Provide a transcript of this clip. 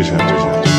always happens.